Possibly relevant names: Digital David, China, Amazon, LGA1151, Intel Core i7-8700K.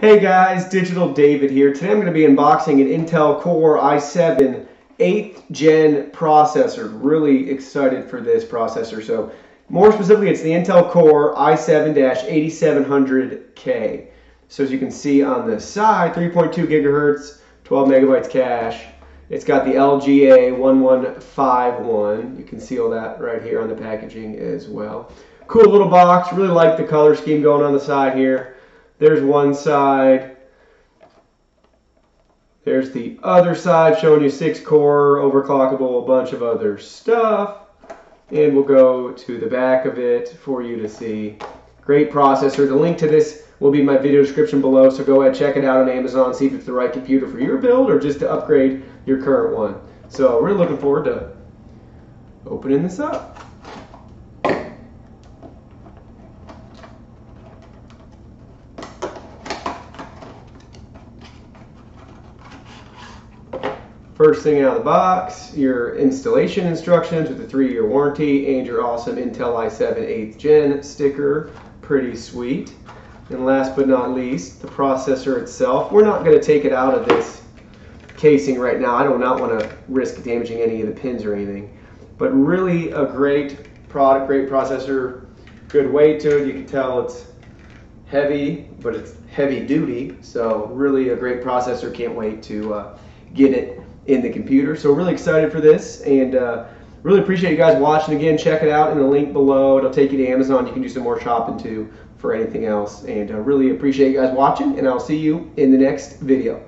Hey guys, Digital David here. Today I'm going to be unboxing an Intel Core i7 8th Gen processor. Really excited for this processor. So more specifically, it's the Intel Core i7-8700K. So as you can see on the side, 3.2 gigahertz, 12 megabytes cache. It's got the LGA1151. You can see all that right here on the packaging as well. Cool little box. Really like the color scheme going on the side here. There's one side. There's the other side showing you 6-core, overclockable, a bunch of other stuff. And we'll go to the back of it for you to see. Great processor. The link to this will be in my video description below, so go ahead and check it out on Amazon, see if it's the right computer for your build or just to upgrade your current one. So we're looking forward to opening this up. First thing out of the box, your installation instructions with a 3-year warranty and your awesome Intel i7 8th Gen sticker. Pretty sweet. And last but not least, the processor itself. We're not going to take it out of this casing right now. I do not want to risk damaging any of the pins or anything. But really a great product, great processor, good weight to it. You can tell it's heavy, but it's heavy duty. So really a great processor. Can't wait to get it in the computer. So really excited for this, and really appreciate you guys watching. Again, check it out in the link below. It'll take you to Amazon. You can do some more shopping too for anything else. And I really appreciate you guys watching, and I'll see you in the next video.